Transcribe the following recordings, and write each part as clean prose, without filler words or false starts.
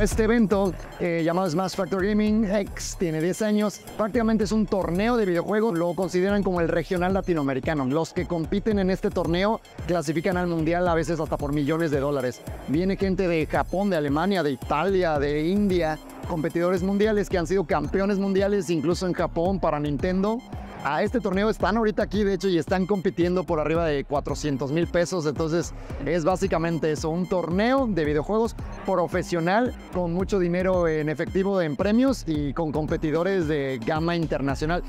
Este evento, llamado Smash Factor Gaming X, tiene 10 años. Prácticamente es un torneo de videojuegos, lo consideran como el regional latinoamericano. Los que compiten en este torneo clasifican al mundial, a veces hasta por millones de dólares. Viene gente de Japón, de Alemania, de Italia, de India, competidores mundiales que han sido campeones mundiales, incluso en Japón, para Nintendo. A este torneo están ahorita aquí, de hecho, y están compitiendo por arriba de 400,000 pesos. Entonces es básicamente eso, un torneo de videojuegos profesional con mucho dinero en efectivo en premios y con competidores de gama internacional.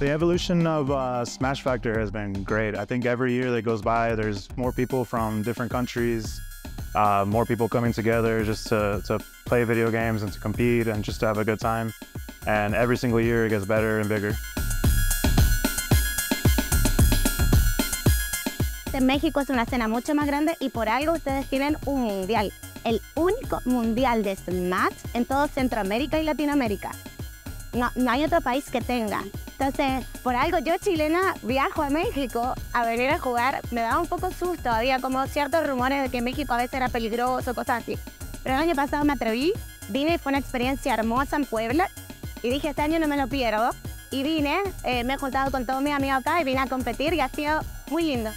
The evolution of Smash Factor has been great. I think every year that goes by, there's more people from different countries, more people coming together just to play video games and to compete and just to have a good time. And every single year it gets better and bigger. En México es una escena mucho más grande y por algo ustedes tienen un mundial, el único mundial de Smash en todo Centroamérica y Latinoamérica. No hay otro país que tenga. Entonces, por algo yo, chilena, viajo a México a venir a jugar. Me daba un poco susto, había como ciertos rumores de que México a veces era peligroso, cosas así. Pero el año pasado me atreví, vine, fue una experiencia hermosa en Puebla. Y dije, este año no me lo pierdo. Y vine, me he juntado con todos mis amigos acá y vine a competir y ha sido muy lindo.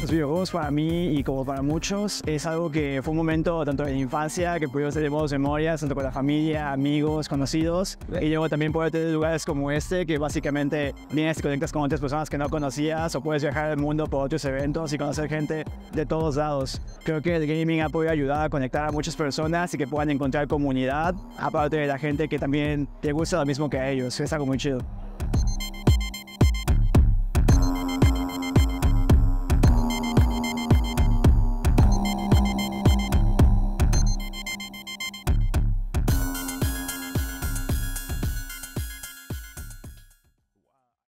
Los videojuegos para mí y como para muchos es algo que fue un momento tanto de infancia que pudimos tener buenas memorias, tanto con la familia, amigos, conocidos, y luego también poder tener lugares como este que básicamente vienes y conectas con otras personas que no conocías o puedes viajar al mundo por otros eventos y conocer gente de todos lados. Creo que el gaming ha podido ayudar a conectar a muchas personas y que puedan encontrar comunidad aparte de la gente que también te gusta lo mismo que a ellos. Es algo muy chido.